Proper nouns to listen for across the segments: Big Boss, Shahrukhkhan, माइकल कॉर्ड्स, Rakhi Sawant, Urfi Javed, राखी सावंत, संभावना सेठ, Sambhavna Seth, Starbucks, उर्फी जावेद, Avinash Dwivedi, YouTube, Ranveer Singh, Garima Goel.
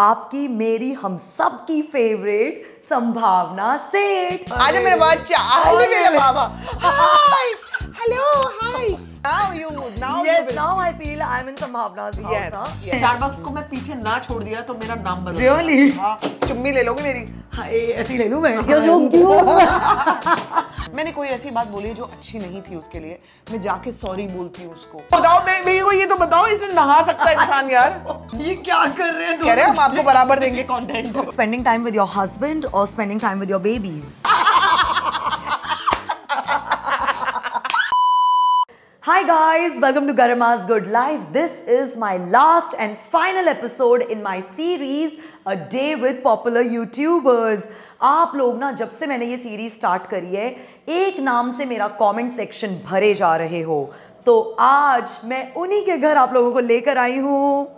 आपकी मेरी हम सब की फेवरेट संभावना सेठ। आज मेरे बाद मेरे बाबा hi hello hi now I feel I'm in Sambhavna's house. Starbucks को मैं पीछे ना छोड़ दिया तो मेरा नाम बदल really? चुम्मी ले लोगे मेरी? हाँ ऐसी ले लूँ मैं। मैंने कोई ऐसी बात बोली जो अच्छी नहीं थी उसके लिए मैं जाके सॉरी बोलती हूँ उसको। बताओ मेरे को ये तो बताओ इसमें नहा सकता है इंसान यार। ये क्या कर रहे हैं? कह रहे हम आपको बराबर देंगे content. Spending time with your husband or spending time with your babies? Hi guys, welcome to Garama's Good Life. This is my last and final episode in my series A Day with Popular YouTubers. आप लोग ना जब से मैंने ये series start करी है एक नाम से मेरा कमेंट सेक्शन भरे जा रहे हो तो आज मैं उन्हीं के घर आप लोगों को लेकर आई हूँ। 1,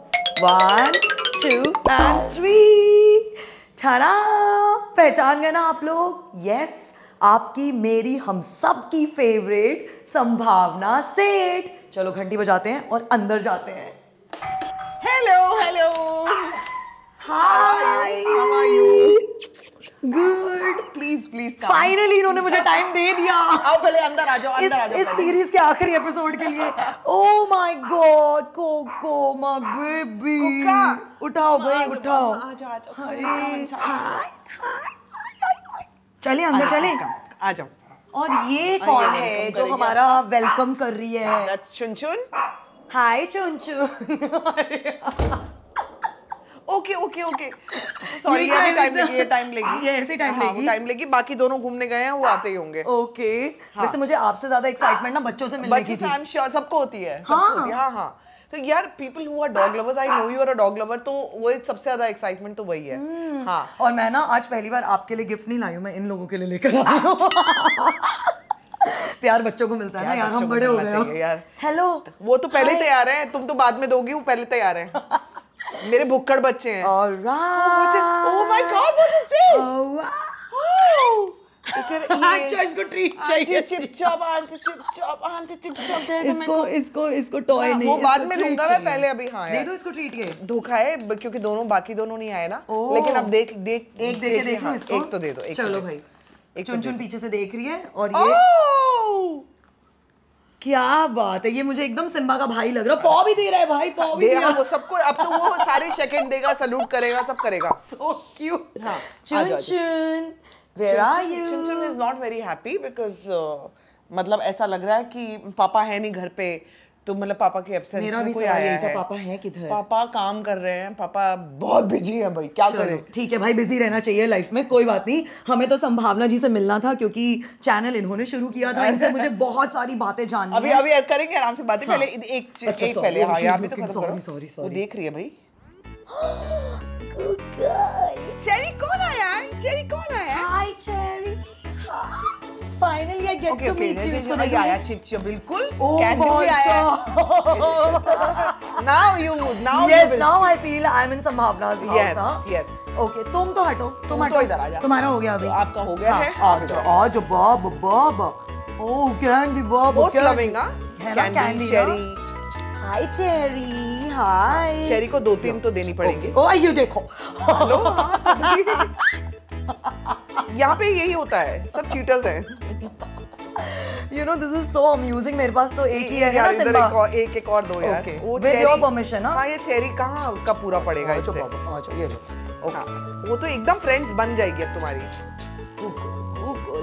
2 and 3 ठाणा पहचान गए ना आप लोग? यस, आपकी मेरी हम सब की फेवरेट संभावना सेठ। चलो घंटी बजाते हैं और अंदर जाते हैं। Hello hello hi how are you good please please finally इन्होंने मुझे टाइम दे दिया। आओ पहले अंदर आ जाओ इस सीरीज के आखिरी एपिसोड के लिए। Oh my god Coco my baby उठाओ भाई उठाओ। चले अंदर चले आ जाओ। और ये कौन है जो हमारा वेलकम कर रही है? That's Chunchun. Hi Chunchun. Okay okay okay sorry ये टाइम लेगी ये ऐसे टाइम लेगी। बाकी दोनों घूमने गए हैं वो आते ही होंगे। ओके वैसे मुझे आपसे ज्यादा एक्साइटमेंट ना बच्चों से मिलने की थी। आई एम श्योर सबको होती है। हाँ हाँ तो यार people who are dog lovers I know you are a dog lover तो वो सबसे ज्यादा एक्साइटमेंट तो वही है। हाँ और मैं ना आज पहली बार आपके लिए गिफ्ट नहीं लाई हूँ मैं इन लोगों के लिए लेकर आई हूँ। प्यार बच्चों को मिलता है ना यार हम बड़े हो गए यार। हेलो वो तो पहले तैयार हैं तुम तो बाद में दोगी वो पहले तैयार हैं। मेरे भुक्कड़ बच्चे हैं। Alright oh my god what is this? अच्छा इसको ट्रीट चाहिए चिपचाप दे दो। इसको टॉय नहीं वो बाद में लूंगा मैं पहले अभी। हाँ दे दो इसको ट्रीट। ये धोखा है क्योंकि बाकी दोनों नहीं आए ना लेकिन अब देख देख एक देख देख लो इसको एक तो दे दो। चलो भाई एक चुनचुन पीछे से देख रही है और ये क्या बात है ये मुझे एकदम सिम्बा का भाई लग रहा है। पॉ भी दे रहा है भाई पॉ भी दे रहा है वो सबको। अब तो वो सारे सेकंड देगा सैल्यूट करेगा सब करेगा। So cute. हां Chunchun Where are you? Chinchun is not very happy because मतलब ऐसा लग रहा है कि पापा है नहीं घर पे तो मतलब पापा की एब्सेंस में कोई आया है। पापा है किधर? पापा काम कर रहे हैं पापा बहुत बिजी हैं भाई क्या करें। ठीक है भाई बिजी रहना चाहिए लाइफ में कोई बात नहीं। हमें तो संभावना जी से मिलना था क्योंकि चैनल इन्होंने शुरू किया था इनसे मुझे बहुत सारी बातें जाननी है। अभी अभी करेंगे आराम से बातें पहले एक पहले। हाँ यार अभी तो सॉरी वो देख रही है भाई। चेरी कौन आया? चेरी कौन आया? Hi Cherry. Finally I get to meet you. इसको देखिए आया चिपचा बिल्कुल। कैंडी भी आया। Now you mood now yes now I feel I am in संभावनाज हाउस। यस ओके तुम तो हटो तुम हटो इधर आ जाओ। तुम्हारा हो गया अभी आपका हो गया है। आज Bob Bob oh Candy Bob most loving Candy Cherry. Hi Cherry hi. Cherry को 2-3 तो देनी पड़ेगी। ओ ये देखो हेलो यहाँ पे यही होता है सब चीटर्स हैं। You know this is so amusing. मेरे पास तो एक ही है यार इधर एक और दो यार विद योर परमिशन। हाँ ये चेरी कहाँ उसका पूरा पड़ेगा इससे। ये वो तो एकदम फ्रेंड्स बन जाएगी अब तुम्हारी।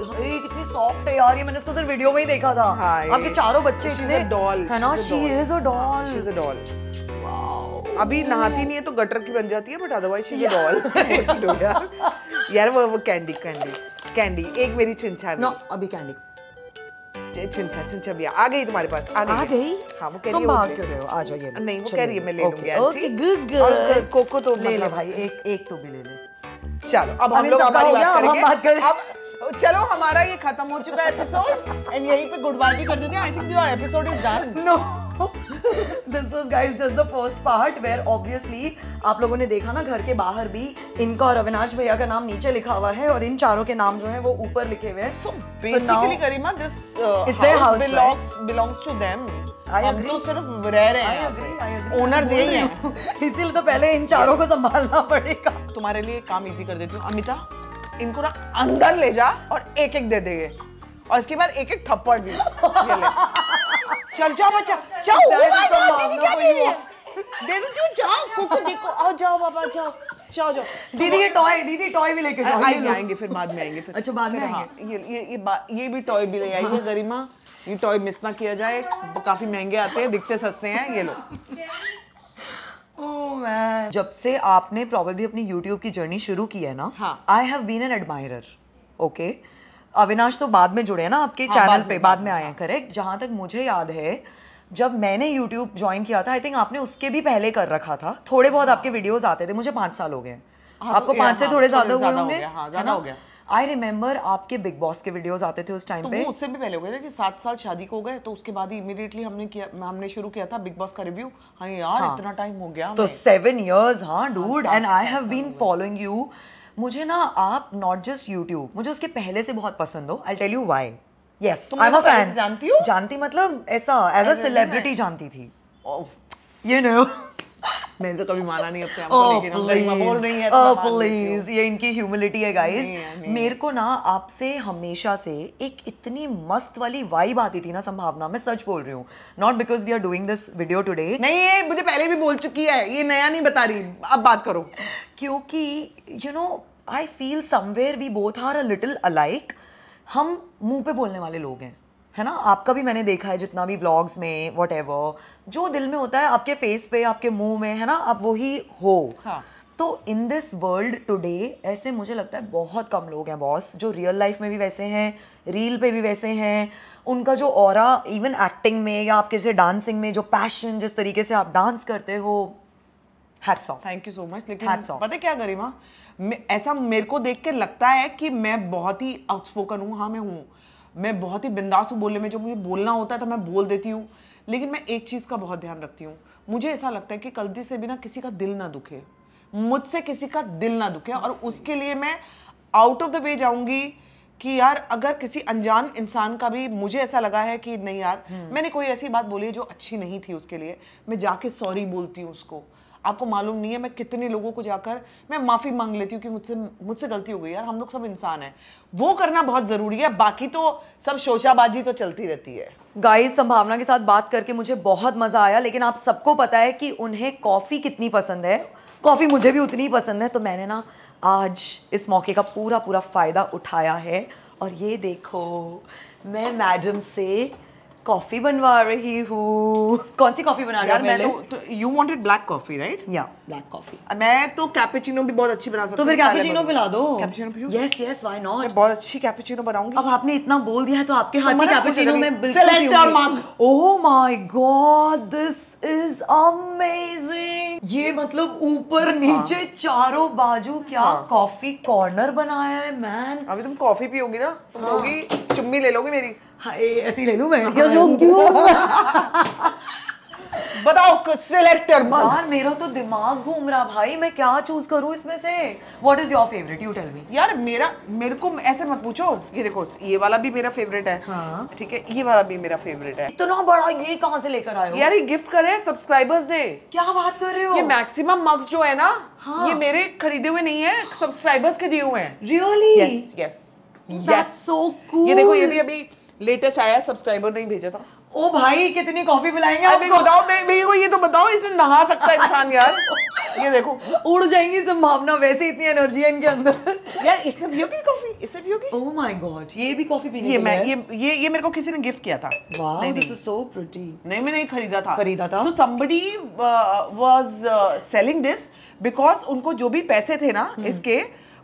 ये कितनी सॉफ्ट है यार ये मैंने इसको सिर्फ वीडियो में ही देखा था। आपके चारों बच्चे इतने डॉल है ना। She is a doll she is a doll. Wow अभी नहाती नहीं है तो गटर की बन जाती है but otherwise she is a doll यार। वो कैंडी कैंडी कैंडी एक मेरी चिंचा नो अभी कैंडी चिंचा चिंचा भी आ गई तुम्हारे पास आ गई। हाँ वो कह रही है भाग क्यों रहे हो आ जाओ। ये नहीं वो कह रही है मैं ले लूंगी। ओके गुड और कोको तो ले ले भाई एक तो भी ले ले। चलो अब हम लोग हमारी बात करेंगे। अब चलो हमारा ये खत्म हो चुका है एपिसोड एंड यहीं पे गुडबाय भी कर देते हैं। I think your episode is done. No This was guys just the first part where obviously आप लोगों ने देखा ना घर के बाहर भी इनका और अविनाश भैया का नाम नीचे लिखा हुआ है और इन चारों के नाम जो है वो ऊपर लिखे हुए हैं. So basically Karima this house belongs to them. हम तो सिर्फ रह रहे हैं. Owners यही हैं. इसीलिए तो पहले इन चारों को संभालना पड़ेगा. तुम्हारे लिए काम इजी कर देती हूँ अमिता. इनको ना अंदर ले जा और एक एक दे देंगे और इसके बाद एक एक थप्पड़ भी. चल जाओ बच्चा जाओ. दीदी क्या दे रही है? दे देती हूँ जाओ. कुछ देखो आओ जाओ बाबा जाओ जाओ जाओ. दीदी टॉय भी लेके जाओ. आएंगे फिर बाद में आएंगे. अच्छा बाद में आएंगे. ये भी टॉय भी ले आई है गरिमा. ये टॉय मिस ना किया जाए. काफी महंगे आते हैं दिखते सस्ते हैं ये लोग. जब से आपने प्रॉब्लली अपनी YouTube की जर्नी शुरू की है ना I have been an admirer, okay? Avinash तो बाद में जुड़े हैं ना आपके चैनल पे बाद में आए हैं करेक्ट. जहाँ तक मुझे याद है जब मैंने YouTube ज्वाइन किया था आई थिंक आपने उसके भी पहले कर रखा था. थोड़े बहुत आपके वीडियोस आते थे. मुझे 5 साल हो गए हैं. आपको 5 से थोड़े ज्यादा हो गए. आई रिमेम्बर आपके बिग बॉस के वीडियोस आते थे उस टाइम पे. तो उससे भी पहले हो गया था कि 7 साल शादी को गए तो उसके बाद ही इमीडिएटली हमने शुरू किया था बिग बॉस का रिव्यू. हाँ यार इतना टाइम हो गया. तो 7 years. हाँ dude and I have been following you. मुझे ना आप नॉट जस्ट यूट्यूब मुझे उसके पहले से बहुत पसंद हो. I tell you why. Yes I am a fan. जानती हो? जानती मतलब ऐसा एज अ सेलिब्रिटी जानती थी यू नो. मैंने तो कभी माना नहीं अपने आप को लेकिन हम गरिमा बोल रही है. प्लीज ये इनकी ह्यूमिलिटी है गाइस. मेरे को ना आपसे हमेशा से एक इतनी मस्त वाली वाइब आती थी ना संभावना. मैं सच बोल रही हूँ not because we are doing this video today. नहीं ये मुझे पहले भी बोल चुकी है. ये नया नहीं बता रही. अब बात करो क्योंकि you know I feel somewhere we both are a little alike. हम मुँह पे बोलने वाले लोग हैं है ना. आपका भी मैंने देखा है जितना भी व्लॉग्स में व्हाटएवर जो दिल में होता है आपके फेस पे आपके मुंह में है ना आप वही हो. हाँ. तो इन दिस वर्ल्ड टुडे ऐसे मुझे लगता है बहुत कम लोग हैं बॉस जो रियल लाइफ में भी वैसे हैं रील पे भी वैसे हैं. उनका जो ऑरा इवन एक्टिंग में या आपके जैसे डांसिंग में जो पैशन जिस तरीके से आप डांस करते हो hats off. Thank you so much. लेकिन पता है क्या गरिमा ऐसा मेरे को देख के लगता है कि मैं बहुत ही आउटस्पोकन हूँ. हाँ मैं हूँ. मैं बहुत ही बिंदास हूँ बोलने में. जो मुझे बोलना होता है तो मैं बोल देती हूँ. लेकिन मैं एक चीज़ का बहुत ध्यान रखती हूँ. मुझे ऐसा लगता है कि गलती से भी ना किसी का दिल ना दुखे. मुझसे किसी का दिल ना दुखे और उसके लिए मैं आउट ऑफ द वे जाऊँगी कि यार अगर किसी अनजान इंसान का भी मुझे ऐसा लगा है कि नहीं यार मैंने कोई ऐसी बात बोली जो अच्छी नहीं थी उसके लिए मैं जाके सॉरी बोलती हूँ उसको. आपको मालूम नहीं है मैं कितने लोगों को जाकर मैं माफ़ी मांग लेती हूँ कि मुझसे गलती हो गई यार. हम लोग सब इंसान हैं. वो करना बहुत ज़रूरी है. बाकी तो सब शोशाबाजी तो चलती रहती है. गाइस संभावना के साथ बात करके मुझे बहुत मज़ा आया. लेकिन आप सबको पता है कि उन्हें कॉफ़ी कितनी पसंद है. कॉफ़ी मुझे भी उतनी ही पसंद है. तो मैंने ना आज इस मौके का पूरा पूरा फ़ायदा उठाया है. और ये देखो मैं मैडम से कॉफी बनवा रही हूँ. कौन सी कॉफी बना रही हूँ? मैं तो you wanted black coffee right? या ब्लैक कॉफी. मैं तो कैपेचिनो भी बहुत अच्छी बना सकती हूँ. तो फिर कैपेचिनो पिला दो. कैपेचिनो पियो. Yes yes why not. मैं बहुत अच्छी कैपेचिनो बनाऊंगी. अब आपने इतना बोल दिया है तो आपके हाथ की कैपेचिनो में बिल्कुल सेलेक्ट और मांग. Oh my god this is amazing. ये मतलब ऊपर नीचे चारों बाजू क्या कॉफी कॉर्नर बनाया है मैन. अभी तुम कॉफी पियोगी ना होगी चुम्मी ले लोगी मेरी. हाँ ऐसी ले लूँ मैं जो बताओ सिलेक्टर यार. मेरा तो दिमाग घूम रहा भाई. मैं क्या चूज करूँ इसमें से? What is your favorite? You tell me. यार मेरे को ऐसे मत पूछो. ये देखो ये वाला भी मेरा फेवरेट है. हाँ. ठीक है ये वाला भी मेरा फेवरेट है. इतना बड़ा ये कहाँ से लेकर आए हो? यार ये गिफ्ट करे सब्सक्राइबर्स ने. क्या बात कर रहे हो? ये मैक्सिमम मग्स जो है ना. हाँ. ये मेरे खरीदे हुए नहीं है सब्सक्राइबर्स के दिए हुए हैं. रियली? ये देखो ये भी अभी लेटेस्ट आया. सब्सक्राइबर नहीं भेजा था. ओ भाई कितनी कॉफी पिलाएंगे आपको? बताओ मेरे को ये तो बताओ इसमें नहा सकता है इंसान यार. ये देखो उड़ जाएंगी संभावना. वैसे इतनी एनर्जी है इनके अंदर. यार इससे पियोगी कॉफी? इससे पियोगी? ओह माय गॉड ये भी कॉफी पीने के लिए. ये मेरे को किसी ने गिफ्ट किया था. Wow this is so pretty. नहीं मैंने खरीदा था. So somebody was selling this because उनको जो भी पैसे थे ना इसके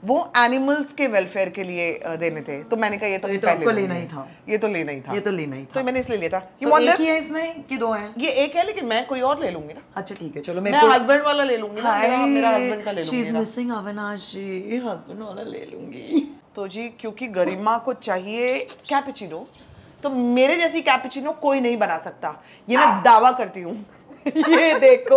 वो एनिमल्स के वेलफेयर के लिए देने थे. तो मैंने कहा ये तो लेना ही था. तो मैंने इसलिए लिया था. तो एक ही है इसमें कि दो हैं? ये एक है लेकिन मैं कोई और ले लूंगी ना. अच्छा ठीक है चलो मैं हस्बैंड वाला ले लूंगी ना. मेरा हस्बैंड का ले लूंगी. She is missing Avinash ji. Husband वाला ले लूंगी. तो जी क्योंकि गरिमा को चाहिए कैपेचिनो तो मेरे जैसी कैपेचिनो कोई नहीं बना सकता, ये मैं दावा करती हूँ। ये देखो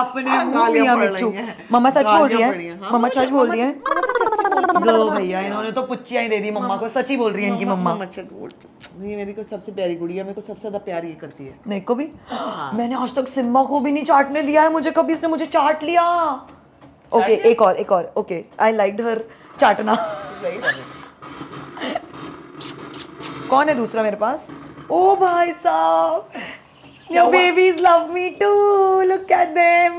अपने मम्मा सच बोल रही है, मम्मा सच बोल रही है भैया, इन्होंने तो पुच्चियां ही दे दी मम्मा को, सच ही बोल रही है इनकी मम्मा। ये मेरी को सबसे प्यारी गुड़िया, मेरे को सबसे ज्यादा प्यार ये करती है। मेरे को भी, मैंने आज तक सिम्मा को भी नहीं चाटने दिया है, मुझे कभी इसने मुझे चाट लिया। ओके एक और ओके, आई लाइक्ड हर चाटना। कौन है दूसरा मेरे पास? ओ भाई साहब, Your babies love me too. Look at them.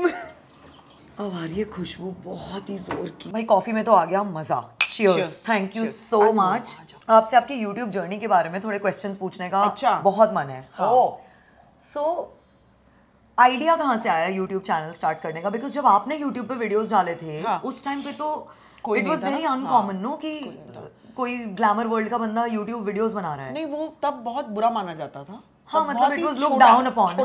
अब आ रही है खुशबू बहुत ही जोर की। भाई कॉफी में तो आ गया मजा। Cheers. Thank you so much. आपसे आपकी YouTube जर्नी के बारे में थोड़े क्वेश्चंस पूछने का बहुत मन है। So आइडिया कहाँ से आया YouTube चैनल स्टार्ट करने का? Because जब आपने YouTube पे वीडियोस डाले थे उस टाइम पे तो it was very uncommon no कि कोई ग्लैमर वर्ल्ड का बंदा YouTube वीडियोस बना रहा है। नहीं, वो तब बहुत बुरा माना जाता था। हाँ, मतलब it was looked down upon, it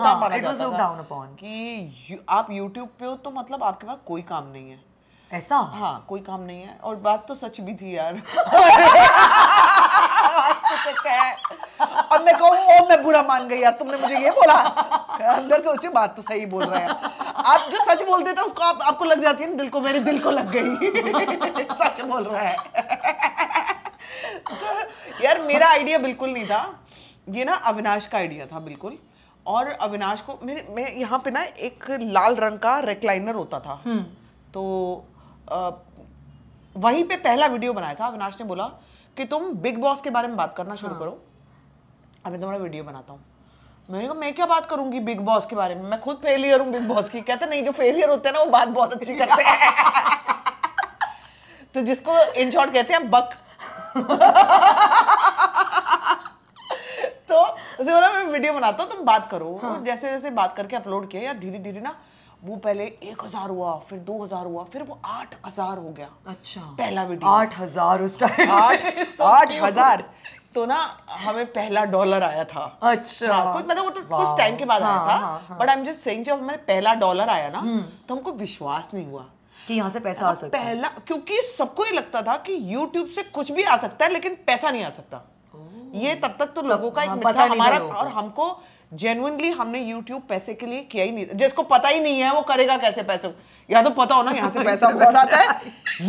was looked down upon कि आप YouTube पे हो तो मतलब आपके पास कोई काम नहीं है, ऐसा। हाँ, कोई काम नहीं है, और बात तो सच भी थी यार। सच है। और मैं कहूँ ओ मैं बुरा मान गई यार, तुमने मुझे ये बोला। अंदर सोचे बात तो सही बोल रहा है। आप जो सच बोलते थे उसको आपको लग जाती है ना, दिल को, मेरे दिल को लग गई। सच बोल रहा है यार। मेरा आइडिया बिल्कुल नहीं था ये ना, अविनाश का आइडिया था बिल्कुल। और अविनाश को मैं यहाँ पे ना एक लाल रंग का रेक्लाइनर होता था, तो वहीं पे पहला वीडियो बनाया था। अविनाश ने बोला कि तुम बिग बॉस के बारे में बात करना शुरू करो, अब मैं तुम्हारा वीडियो बनाता हूँ। मैंने कहा मैं क्या बात करूंगी बिग बॉस के बारे में, मैं खुद फेलियर हूँ बिग बॉस की। कहते नहीं, जो फेलियर होते हैं ना वो बात बहुत अच्छी करते हैं। तो जिसको इन शॉर्ट कहते हैं बक। तो उसे बोला मैं वीडियो बनाता हूँ, तुम बात करो। हाँ। जैसे जैसे बात करके अपलोड किया यार, धीरे धीरे ना वो पहले 1,000 हुआ, फिर 2,000 हुआ, फिर वो 8,000 हो गया। अच्छा, पहला वीडियो 8,000 उस टाइम। 8,000 तो ना हमें पहला $1 आया था। अच्छा, कुछ मतलब वो तो कुछ टाइम के बाद आया था, but I am just saying जब हमें पहला $1 आया ना तो हमको विश्वास नहीं हुआ कि यहाँ से पैसा आ सकता है। पहला, क्योंकि सबको ये लगता था कि यूट्यूब से कुछ भी आ सकता है लेकिन पैसा नहीं आ सकता। ये तब तक तो लोगों का एक मिथ्या हमारा, और हमको जेन्युइनली हमने YouTube पैसे के लिए किया ही नहीं। जिसको पता ही नहीं है वो करेगा कैसे पैसे, या तो पता हो ना यहाँ से पैसा बहुत आता है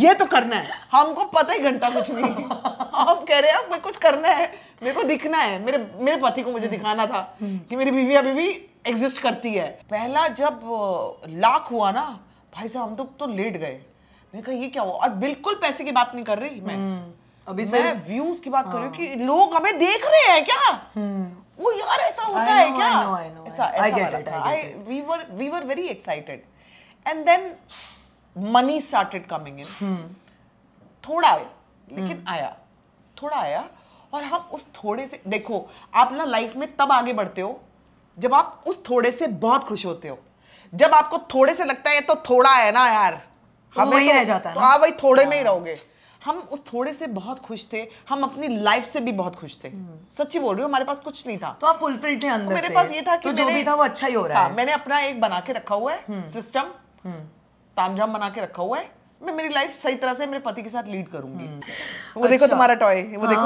ये तो करना है। हमको पता ही घंटा कुछ नहीं। हम कह रहे हैं मैं कुछ करना है, मेरे को दिखना है, मेरे पति को मुझे दिखाना था कि मेरी बीवी अभी भी एग्जिस्ट करती है। पहला जब लाख हुआ ना भाई साहब, हम तो लेट गए। मैंने कहा ये क्या हुआ, और बिल्कुल पैसे की बात नहीं कर रही मैं अभी, मैं व्यूज की बात कर रही हूँ कि लोग हमें देख रहे हैं क्या। वो यार ऐसा होता है क्या, we were very excited and then money started coming in. थोड़ा आया, लेकिन आया, थोड़ा आया। और हम उस थोड़े से, देखो आप ना लाइफ में तब आगे बढ़ते हो जब आप उस थोड़े से बहुत खुश होते हो। जब आपको थोड़े से लगता है तो थोड़ा है ना यार, हमें ही रह जाता है। हाँ भाई, थोड़े में ही रहोगे। हम उस थोड़े से बहुत खुश थे, हम अपनी लाइफ से भी बहुत खुश थे। सच्ची बोल रही हूँ, हमारे पास कुछ नहीं था तो आप फुलफिल्ड थे अंदर से। मेरे पास ये था कि तो जो भी था वो अच्छा ही हो रहा है। मैंने अपना एक बना के रखा हुआ है सिस्टम, तामझाम बना के रखा हुआ है। मैं मेरी लाइफ सही तरह से मेरे पति के साथ लीड करूंगी। वो अच्छा। देखो तुम्हारा टॉय, वो हाँ। देखो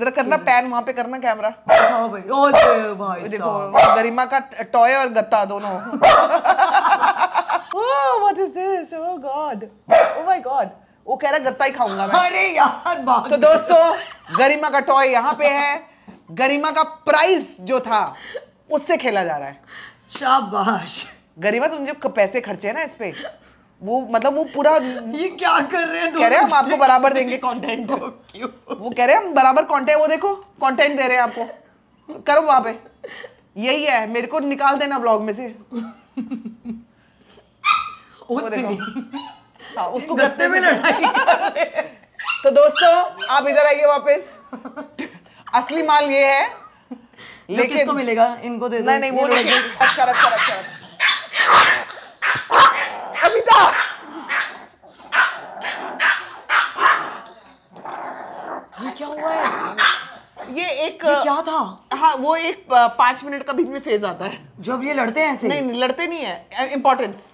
जरा करना पैन वहाँ पे करना कैमरा। हाँ भाई, ओह भाई, देखो गरिमा का टॉय और गत्ता दोनों। Oh what is this, oh god, oh my god. वो कह रहा गत्ता ही खाऊंगा मैं। अरे यार, तो दोस्तों गरिमा का टॉय यहाँ पे है। गरिमा का प्राइस जो था उससे खेला जा रहा है। शाबाश गरिमा, तुम जो पैसे खर्चे है ना इस पे, वो मतलब वो पूरा ये क्या कर रहे हैं, कह रहे हैं हम आपको बराबर देंगे कंटेंट। वो कह रहे हैं हम बराबर कंटेंट, वो देखो कंटेंट दे रहे हैं आपको, करो वहां पे। यही है, मेरे को निकाल देना ब्लॉग में से। वो देखो हाँ, उसको गत्ते में लड़ाई। तो दोस्तों आप इधर आइए वापस। असली माल ये है, लेकिन किसको मिलेगा, इनको दे दो। नहीं नहीं, वो अच्छा अच्छा अच्छा। अमिता ये क्या हुआ है, ये एक ये क्या था? हाँ, वो एक 5 मिनट का बीच में फेज आता है जब ये लड़ते हैं ऐसे। नहीं लड़ते नहीं है, इम्पोर्टेंस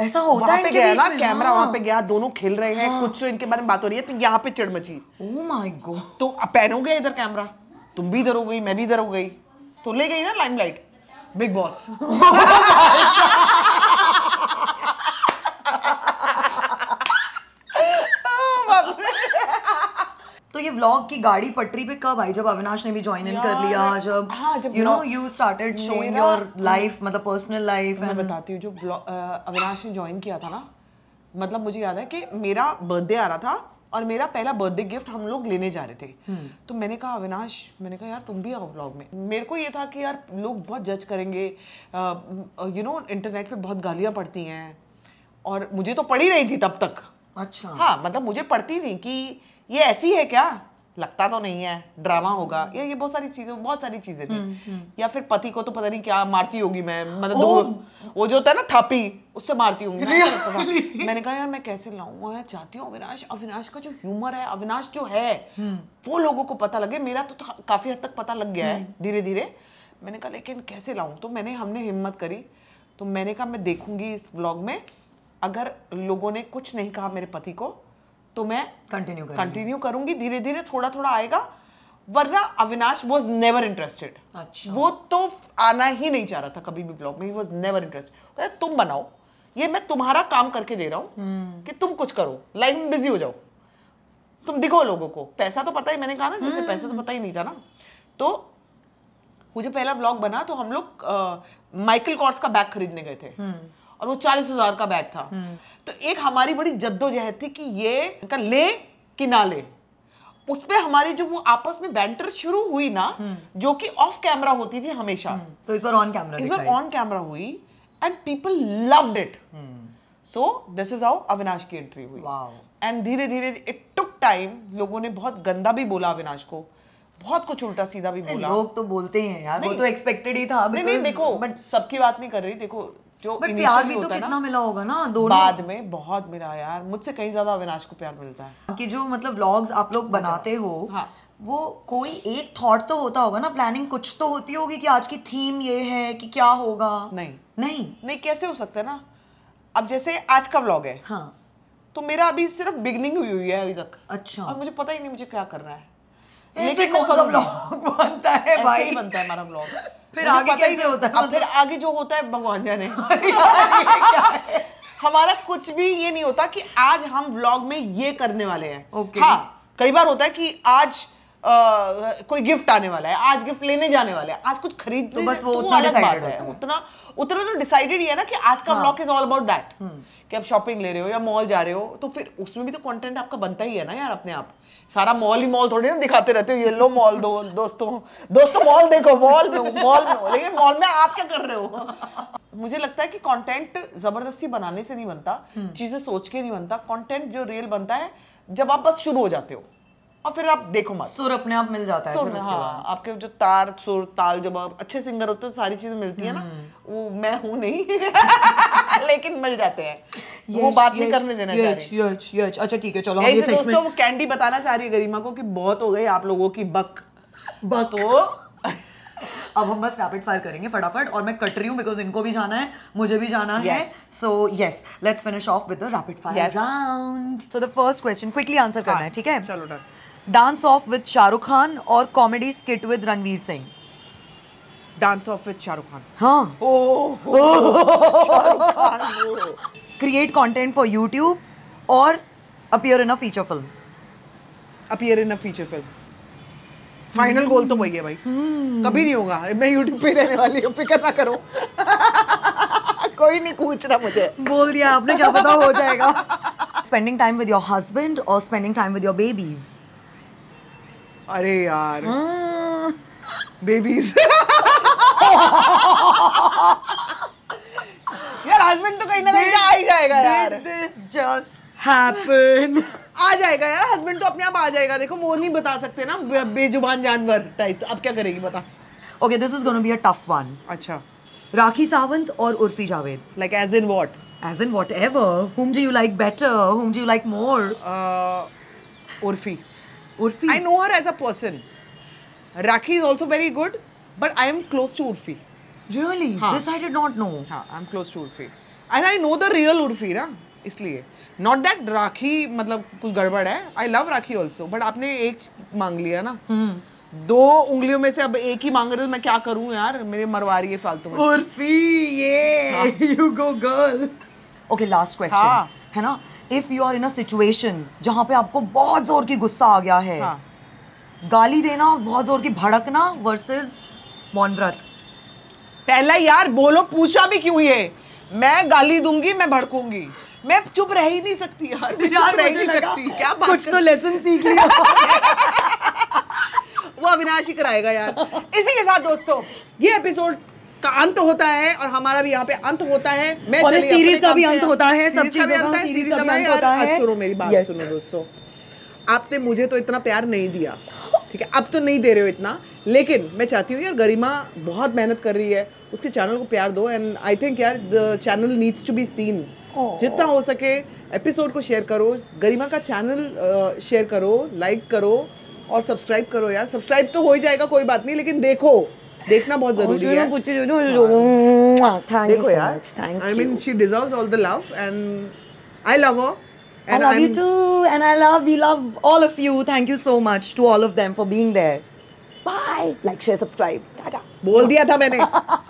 ऐसा होता है। गया ना कैमरा वहाँ पे गया, दोनों खेल रहे हैं, कुछ इनके बारे में बात हो रही है तो यहाँ पे चिड़ मची। Oh my god. तो पहनोगे इधर कैमरा, तुम भी इधर हो गई, मैं भी इधर हो गई, तो ले गई ना लाइमलाइट बिग बॉस। तो ये व्लॉग की गाड़ी पटरी पे कब आई? जब अविनाश ने भी ज्वाइन इन कर लिया, जब you know you started showing your life, मतलब पर्सनल लाइफ। मैं बताती हूँ, जो व्लॉग अविनाश ने ज्वाइन किया था ना, मतलब मुझे याद है कि मेरा बर्थडे आ रहा था और मेरा पहला बर्थडे गिफ्ट हम लोग लेने जा रहे थे। तो मैंने कहा अविनाश, मैंने कहा यार तुम भी आओ व्लॉग में। मेरे को ये था कि यार लोग बहुत जज करेंगे, यू नो इंटरनेट पे बहुत गालियाँ पड़ती हैं, और मुझे तो पड़ी रही थी तब तक। अच्छा हाँ, मतलब मुझे पड़ती थी कि ये ऐसी है क्या, लगता तो नहीं है, ड्रामा होगा, या ये बहुत सारी चीजें थी, या फिर पति को तो पता नहीं क्या मारती होगी मैं, मतलब वो जो होता है ना थापी, उससे मारती होंगी। मैंने कहा यार मैं कैसे लाऊंगा, मैं चाहती हूँ अविनाश का जो ह्यूमर है, अविनाश जो है वो लोगों को पता लगे। मेरा तो काफी हद तक पता लग गया है धीरे धीरे। मैंने कहा लेकिन कैसे लाऊं, तो हमने हिम्मत करी, तो मैंने कहा मैं देखूंगी इस व्लॉग में, अगर लोगों ने कुछ नहीं कहा मेरे पति को तो मैं कंटिन्यू करूंगी, धीरे धीरे थोड़ा थोड़ा आएगा, वरना अविनाश वाज नेवर इंटरेस्टेड। अच्छा। वो तो आना ही नहीं चाह रहा था कभी भी ब्लॉग में, ही वाज नेवर इंटरेस्टेड। अरे तुम बनाओ, ये मैं तुम्हारा काम करके दे रहा हूँ कि तुम कुछ करो, लाइफ में बिजी हो जाओ, तुम दिखो लोगों को। पैसा तो पता ही, मैंने कहा ना जैसे पैसा तो पता ही नहीं था ना। तो मुझे पहला ब्लॉग बना, तो हम लोग माइकल कॉर्ड्स का बैग खरीदने गए थे और वो 40,000 का बैग था। तो एक हमारी बड़ी जद्दोजहद थी कि ये का ले कि ना ले। उसपे हमारी जो वो आपस में बैंटर शुरू हुई ना, जो कि ऑफ कैमरा होती थी हमेशा, तो इस बार ऑन कैमरा, इस बार ऑन कैमरा हुई, and people loved it. So this is how Avinash की एंट्री हुई। एंड धीरे धीरे इट टुक टाइम, लोगों ने बहुत गंदा भी बोला अविनाश को, बहुत कुछ उल्टा सीधा भी बोला। लोग तो बोलते ही हैं यार, वो तो एक्सपेक्टेड ही था। नहीं देखो, बट सबकी बात नहीं कर रही, देखो जो प्यार भी तो कितना मिला होगा ना दोनों। बाद में बहुत मिला यार, मुझसे कहीं ज्यादा अविनाश को प्यार मिलता है। कि जो मतलब व्लॉग्स आप लोग बनाते हो, हाँ, वो कोई एक थॉट तो होता होगा ना, प्लानिंग कुछ तो होती होगी कि आज की थीम ये है कि क्या होगा। नहीं कैसे हो सकता है ना। अब जैसे आज का व्लॉग है, हाँ, तो मेरा अभी सिर्फ बिगनिंग हुई है अभी तक। अच्छा। और मुझे पता ही नहीं मुझे क्या करना है, लेकिन बनता है भाई, बनता है हमारा व्लॉग। फिर आगे कैसे होता है, मतलब फिर आगे जो होता है भगवान जाने। हमारा कुछ भी ये नहीं होता कि आज हम व्लॉग में ये करने वाले हैं। okay. हाँ, कई बार होता है कि आज कोई गिफ्ट आने वाला है, आज गिफ्ट लेने जाने वाले हैं, आज कुछ खरीद, तो बस वो उतना डिसाइडेड है, उतना तो डिसाइडेड ही है ना कि आज का vlog is all about that. कि आप शॉपिंग ले रहे हो या मॉल जा रहे हो, तो फिर उसमें भी तो कंटेंट आपका बनता ही है ना यार। अपने आप सारा मॉल ही मॉल थोड़ी ना दिखाते रहते हो, ये लो मॉल दो दोस्तों मॉल देखो, मॉल में हो, लेकिन मॉल में आप क्या कर रहे हो। मुझे लगता है कि कंटेंट जबरदस्ती बनाने से नहीं बनता, चीजें सोच के नहीं बनता। कंटेंट जो रियल बनता है जब आप बस शुरू हो जाते हो और फिर आप देखो मत, सुर अपने आप मिल जाता है। फिर हाँ, आपके जो तार सुर ताल, जब आप अच्छे सिंगर होते हैं तो सारी चीजें मिलती है ना। वो मैं हूँ नहीं लेकिन मिल जाते हैं। वो बात नहीं करने देना चाहिए। अच्छा ठीक है, चलो हम ये दोस्तों वो कैंडी बताना चाह रही है गरिमा को कि बहुत हो गई आप लोगों की बक। अब हम बस रैपिड फायर करेंगे फटाफट, और मैं कट रही हूँ बिकॉज इनको भी जाना है, मुझे भी जाना है। So yes, let's finish off with the rapid fire round. So the first question quickly answer करना है, ठीक है? चलो done. Dance off with Shahrukh Khan और comedy skit with Ranveer Singh. Dance off with Shahrukh Khan. हाँ। Shahrukh Khan. Create content for YouTube और appear in a feature film. Appear in a feature film. Final goal तो वही है भाई। कभी नहीं होगा, मैं यूट्यूब पे रहने वाली हूँ, फिक्र ना करो। कोई नहीं पूछ रहा मुझे, बोल दिया आपने, क्या पता हो जाएगा। Spending time with your husband और spending time with your babies. अरे यार बेबीज। यार हस्बैंड तो कहीं ना कहीं आ ही जाएगा यार। This just happen. आ जाएगा यार हस्बैंड तो अपने आप आ जाएगा। देखो वो नहीं बता सकते ना, बेजुबान जानवर टाइप, तो अब क्या करेगी बता। Okay, this is gonna be a tough one. अच्छा, राखी सावंत और उर्फी जावेद। Like as in what? As in whatever. Whom do you like better, whom do you like more? Urfi. Urfi. I know her as a person. Rakhi is also very good, but I am close to Urfi. Really? Haan. This I did not know. हाँ, I am close to Urfi, and I know the real Urfi ना, इसलिए not that Rakhi मतलब कुछ गड़बड़ है। I love Rakhi also, but आपने एक मांग लिया ना, दो उंगलियों में से अब एक ही मांग रहे हो, मैं क्या करूं यार, मेरे मरवा रही है फालतू में। उर्फी ये you go girl. Okay last question है ना, if you are in a situation जहां पे आपको बहुत जोर की गुस्सा आ गया है, गाली देना और बहुत जोर की भड़कना वर्सेस मौन व्रत। पहला यार बोलो, पूछा भी क्यों ये? मैं गाली दूंगी, मैं भड़कूंगी, मैं चुप रह ही नहीं सकती यार, मैं चुप रह ही नहीं सकती। क्या बात, कुछ तो लेसन सीख लिया। वो अविनाश ही कराएगा यार। इसी के साथ दोस्तों ये एपिसोड का अंत होता है और हमारा भी यहाँ पे अंत होता है, मैं चली सीरीज का भी अंत होता है, सब चीज होता है। सुनो मेरी बात सुनो दोस्तों, आपने मुझे तो इतना प्यार नहीं दिया, ठीक है, अब तो नहीं दे रहे हो इतना, लेकिन मैं चाहती हूँ यार गरिमा बहुत मेहनत कर रही है, उसके चैनल को प्यार दो, एंड आई थिंक यार the channel needs to be seen. जितना हो सके एपिसोड को शेयर करो, गरिमा का चैनल शेयर करो, लाइक करो और सब्सक्राइब करो यार। सब्सक्राइब तो हो ही जाएगा, कोई बात नहीं, लेकिन देखो, देखना बहुत जरूरी है। देखो यार, I mean she deserves all the love and I love her. And I love you too, and we love all of you. Thank you so much to all of them for being there. Bye. Like, share, subscribe. Ta-ta. बोल दिया था मैंने.